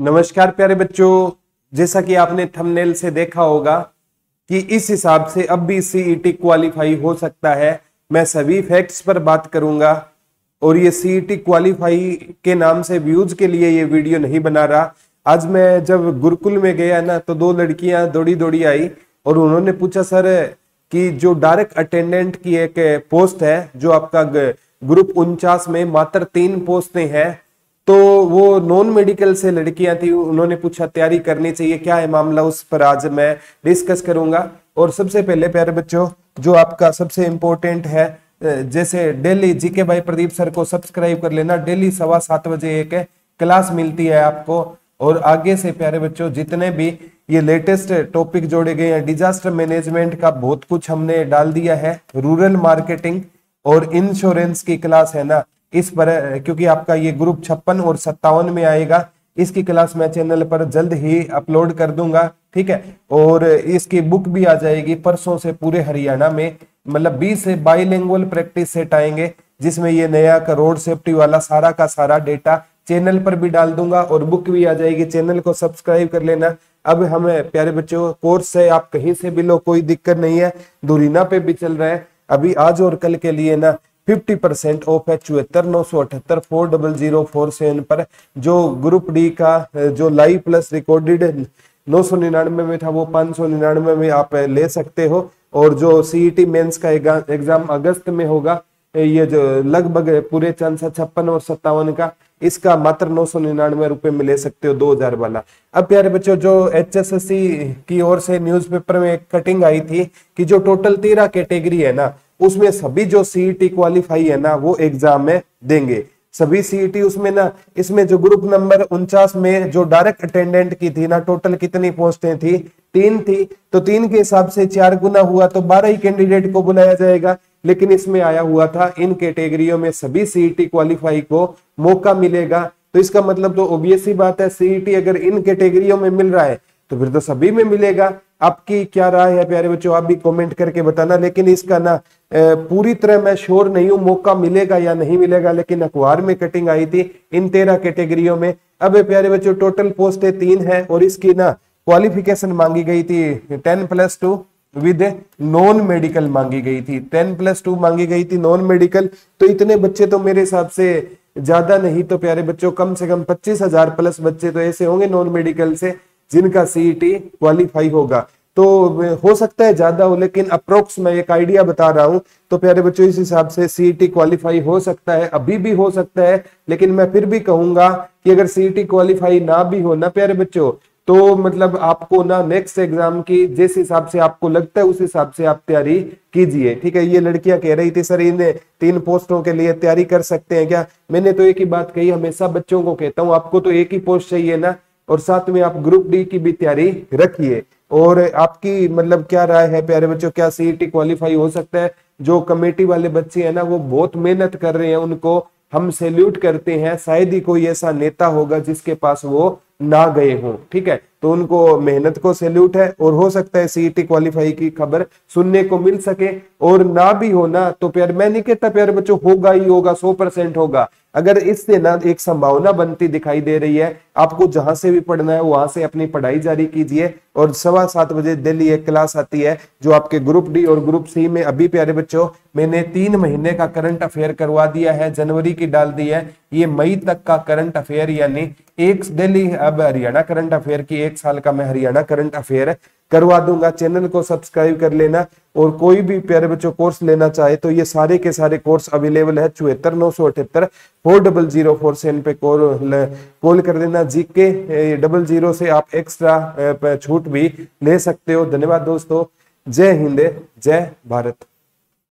नमस्कार प्यारे बच्चों, जैसा कि आपने थंबनेल से देखा होगा कि इस हिसाब से अब भी सीईटी क्वालिफाई हो सकता है। मैं सभी फैक्ट्स पर बात करूंगा और ये सीईटी क्वालिफाई के नाम से व्यूज के लिए ये वीडियो नहीं बना रहा। आज मैं जब गुरुकुल में गया ना तो दो लड़कियां दौड़ी दौड़ी आई और उन्होंने पूछा सर कि जो डायरेक्ट अटेंडेंट की एक पोस्ट है जो आपका ग्रुप 49 में मात्र 3 पोस्टें हैं, तो वो नॉन मेडिकल से लड़कियां थी। उन्होंने पूछा तैयारी करनी चाहिए, क्या है मामला, उस पर आज मैं डिस्कस करूंगा। और सबसे पहले प्यारे बच्चों, जो आपका सबसे इम्पोर्टेंट है, जैसे daily GK by Pradeep sir को सब्सक्राइब कर लेना। डेली 7:15 बजे एक क्लास मिलती है आपको। और आगे से प्यारे बच्चों जितने भी ये लेटेस्ट टॉपिक जोड़े गए हैं, डिजास्टर मैनेजमेंट का बहुत कुछ हमने डाल दिया है, रूरल मार्केटिंग और इंश्योरेंस की क्लास है ना, इस पर, क्योंकि आपका ये ग्रुप 56 और 57 में आएगा, इसकी क्लास मैं चैनल पर जल्द ही अपलोड कर दूंगा, ठीक है। और इसकी बुक भी आ जाएगी परसों से। पूरे हरियाणा में मतलब 20 से बाईलिंगुअल प्रैक्टिस सेट आएंगे, जिसमें ये नया रोड सेफ्टी वाला सारा का सारा डेटा चैनल पर भी डाल दूंगा और बुक भी आ जाएगी। चैनल को सब्सक्राइब कर लेना। अब हमें प्यारे बच्चों कोर्स है, आप कहीं से भी लो, कोई दिक्कत नहीं है। धुरीना पे भी चल रहा है अभी, आज और कल के लिए ना 50% ऑफ है 7498840047 पर। जो ग्रुप डी का जो लाइव प्लस रिकॉर्डेड 999 में था वो 599 में आप ले सकते हो। और जो सीईटी मेंस का एग्जाम अगस्त में होगा, ये जो लगभग पूरे चांस 56 और 57 का, इसका मात्र 999 रुपए में ले सकते हो, 2000 वाला। अब प्यारे बच्चों जो HSSC की ओर से न्यूज़पेपर में एक कटिंग आई थी कि जो टोटल 13 कैटेगरी है ना, उसमें सभी जो सीईटी क्वालिफाई है ना वो एग्जाम में देंगे, सभी सीईटी उसमें ना। इसमें जो ग्रुप नंबर 49 में जो डायरेक्ट अटेंडेंट की थी ना, टोटल कितनी पोस्टें थी, 3 थी, तो 3 के हिसाब से 4 गुना हुआ तो 12 ही कैंडिडेट को बुलाया जाएगा। लेकिन इसमें आया हुआ था इन कैटेगरियों में सभी सीईटी क्वालिफाई को मौका मिलेगा, तो इसका मतलब तो ऑब्वियस ही बात है, सीईटी अगर इन कैटेगरियों में मिल रहा है तो फिर तो सभी में मिलेगा। आपकी क्या राय है प्यारे बच्चों, आप भी कमेंट करके बताना। लेकिन इसका ना पूरी तरह मैं श्योर नहीं हूँ मौका मिलेगा या नहीं मिलेगा, लेकिन अखबार में कटिंग आई थी इन 13 कैटेगरियों में। अब प्यारे बच्चों टोटल पोस्टें 3 है और इसकी ना क्वालिफिकेशन मांगी गई थी 10+2 विद नॉन मेडिकल मांगी गई थी, 10+2 मांगी गई थी नॉन मेडिकल। तो इतने बच्चे तो मेरे हिसाब से ज्यादा नहीं तो प्यारे बच्चों कम से कम 25,000 प्लस बच्चे तो ऐसे होंगे नॉन मेडिकल से जिनका सीईटी क्वालिफाई होगा। तो हो सकता है ज्यादा हो, लेकिन अप्रोक्स मैं एक आइडिया बता रहा हूं। तो प्यारे बच्चों इस हिसाब से सीईटी क्वालिफाई हो सकता है, अभी भी हो सकता है। लेकिन मैं फिर भी कहूंगा कि अगर सीईटी क्वालिफाई ना भी हो ना प्यारे बच्चों, तो मतलब आपको ना नेक्स्ट एग्जाम की जिस हिसाब से आपको लगता है उस हिसाब से आप तैयारी कीजिए, ठीक है। ये लड़कियां कह रही थी सर इन 3 पोस्टों के लिए तैयारी कर सकते हैं क्या। मैंने तो एक ही बात कही, हमेशा बच्चों को कहता हूँ आपको तो एक ही पोस्ट चाहिए ना, और साथ में आप ग्रुप डी की भी तैयारी रखिए। और आपकी मतलब क्या राय है प्यारे बच्चों, क्या सीईटी क्वालिफाई हो सकता है। जो कमेटी वाले बच्चे हैं ना वो बहुत मेहनत कर रहे हैं, उनको हम सैल्यूट करते हैं। शायद ही कोई ऐसा नेता होगा जिसके पास वो ना गए हों, ठीक है। तो उनको मेहनत को सैल्यूट है और हो सकता है सीईटी क्वालिफाई की खबर सुनने को मिल सके। और ना भी हो ना तो प्यार, मैं नहीं कहता प्यारे बच्चों होगा ही होगा, 100% होगा। अगर इससे ना एक संभावना बनती दिखाई दे रही है। आपको जहां से भी पढ़ना है वहां से अपनी पढ़ाई जारी कीजिए। और 7:15 बजे डेली एक क्लास आती है जो आपके ग्रुप डी और ग्रुप सी में। अभी प्यारे बच्चों मैंने 3 महीने का करंट अफेयर करवा दिया है, जनवरी की डाल दी है, ये मई तक का करंट अफेयर, यानी एक डेली अब हरियाणा करंट अफेयर की 1 साल का मैं हरियाणा करंट अफेयर करवा दूंगा। चैनल को सब्सक्राइब कर लेना। और कोई भी प्यारे बच्चों कोर्स लेना चाहे तो ये सारे के सारे कोर्स अवेलेबल है। 7498840047 पे कॉल कर देना। GK 00 से आप एक्स्ट्रा छूट भी ले सकते हो। धन्यवाद दोस्तों, जय हिंद जय भारत।